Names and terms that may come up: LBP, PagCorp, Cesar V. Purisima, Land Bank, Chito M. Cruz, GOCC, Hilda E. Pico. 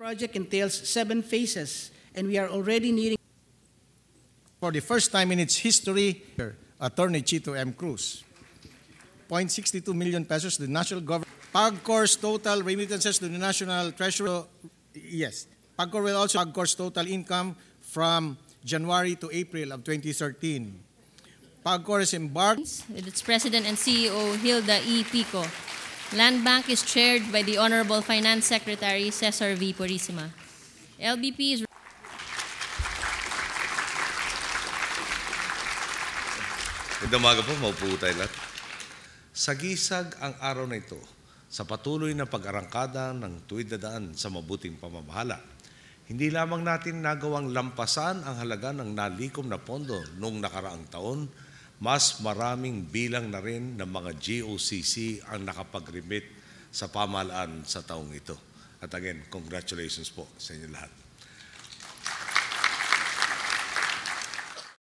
project entails 7 phases, and we are already needing. For the first time in its history, Attorney Chito M. Cruz, 0.62 million pesos to the national government. PagCorp's total remittances to the national treasury, yes. PagCorp will also PagCorp's total income from January to April of 2013. PagCorp has embarked with its president and CEO Hilda E. Pico. Land Bank is chaired by the Honorable Finance Secretary Cesar V. Purisima. LBP is Magandang umaga po, maupo tayo lahat. Sagisag ang araw na ito sa patuloy na pag-arangkada ng tuwid na daan sa mabuting pamamahala. Hindi lamang natin nagawang lampasan ang halaga ng nalikom na pondo noong nakaraang taon, mas maraming bilang na rin ng mga GOCC ang nakapag-remit sa pamahalaan sa taong ito. At again, congratulations po sa inyo lahat.